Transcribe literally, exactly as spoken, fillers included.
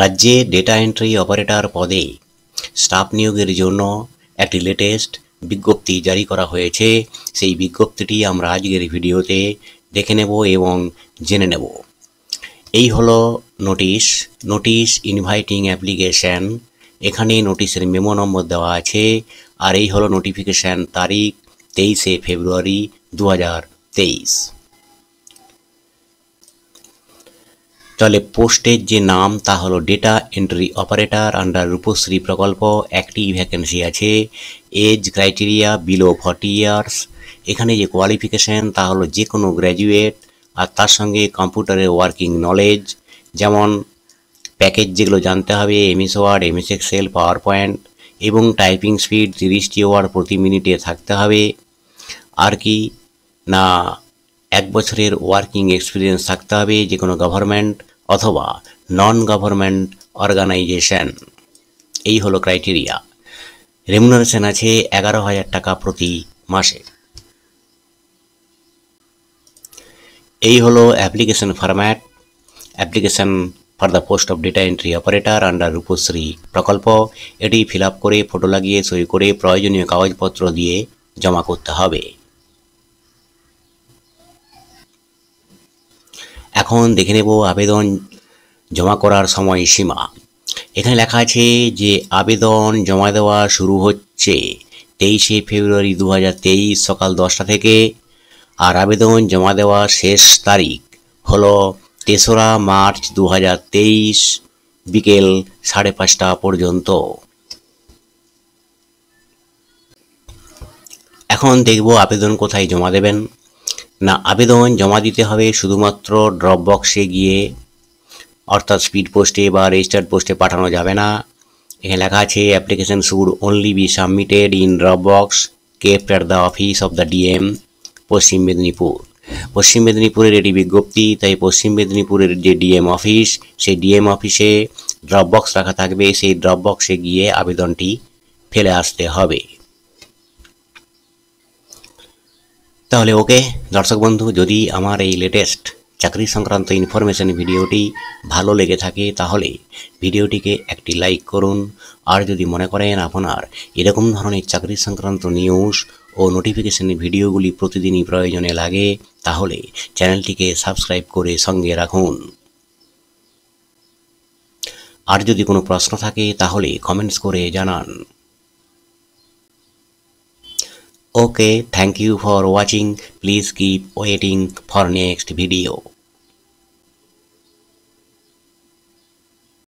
রাজ্যে data entry operator পদে staff নিয়োগের জন্য একটি লেটেস্ট বিজ্ঞপ্তি জারি করা হয়েছে। সেই বিজ্ঞপ্তিটি আমরা আজকের ভিডিওতে দেখে নেব এবং জেনে নেব। এই হলো নোটিশ নোটিশ ইনভাইটিং অ্যাপ্লিকেশান, এখানে নোটিশের মেমো নম্বর দেওয়া আছে। আর এই হলো নোটিফিকেশান তারিখ তেইশে ফেব্রুয়ারি দু হাজার তেইশ। তাহলে পোস্টের যে নাম তা হলো data entry operator under Rupashree প্রকল্প, একটি ভ্যাকেন্সি আছে। Age criteria below forty years. এখানে যে কোয়ালিফিকেশান তা হলো যে কোনো গ্র্যাজুয়েট, আর তার সঙ্গে কম্পিউটারের ওয়ার্কিং নলেজ, যেমন প্যাকেজ যেগুলো জানতে হবে MS Word, MS Excel, PowerPoint, এবং টাইপিং স্পিড তিরিশটি ওয়ার্ড প্রতি মিনিটে থাকতে হবে। আর কি না এক বছরের ওয়ার্কিং এক্সপিরিয়েন্স থাকতে হবে যে কোনো গভর্নমেন্ট অথবা নন গভর্নমেন্ট অর্গানাইজেশন। এই হলো ক্রাইটেরিয়া। রেমুনারেশন আছে এগারো হাজার টাকা প্রতি মাসে। এই হলো application format, application for the post of data entry operator under Rupashree প্রকল্প। এটি ফিল আপ করে ফটো লাগিয়ে সই করে প্রয়োজনীয় কাগজপত্র দিয়ে জমা করতে হবে। এখন দেখে নেব আবেদন জমা করার সময়সীমা। এখানে লেখা আছে যে আবেদন জমা দেওয়া শুরু হচ্ছে তেইশে ফেব্রুয়ারি দু হাজার তেইশ সকাল দশটা থেকে, আর আবেদন জমা দেওয়া শেষ তারিখ হলো তেসরা মার্চ দু হাজার তেইশ বিকেল সাড়ে পাঁচটা পর্যন্ত। এখন দেখব আবেদন কোথায় জমা দেবেন। না, আবেদন জমা দিতে হবে শুধুমাত্র ড্রপ বক্সে গিয়ে, অর্থাৎ স্পিড পোস্টে বা রেজিস্টার্ড পোস্টে পাঠানো যাবে না। এখানে লেখা আছে application should only be submitted in drop box kept at the office of the DM Paschim Medinipur. পশ্চিম মেদিনীপুরের এটি বিজ্ঞপ্তি, তাই পশ্চিম মেদিনীপুরের যে ডিএম অফিস, সেই ডিএম অফিসে ড্রপ বক্স রাখা থাকবে, সেই ড্রপ বক্সে গিয়ে আবেদনটি ফেলে আসতে হবে। তাহলে ওকে দর্শক বন্ধু, যদি আমার এই লেটেস্ট চাকরি সংক্রান্ত ইনফরমেশন ভিডিওটি ভালো লেগে থাকে তাহলে ভিডিওটিকে একটি লাইক করুন। আর যদি মনে করেন আপনার এরকম ধরনের চাকরি সংক্রান্ত নিউজ ও নোটিফিকেশন ভিডিওগুলি প্রতিদিনই প্রয়োজনে লাগে তাহলে চ্যানেলটিকে সাবস্ক্রাইব করে সঙ্গে রাখুন। আর যদি কোনো প্রশ্ন থাকে তাহলে কমেন্টস করে জানান। Okay, thank you for watching. Please keep waiting for next video.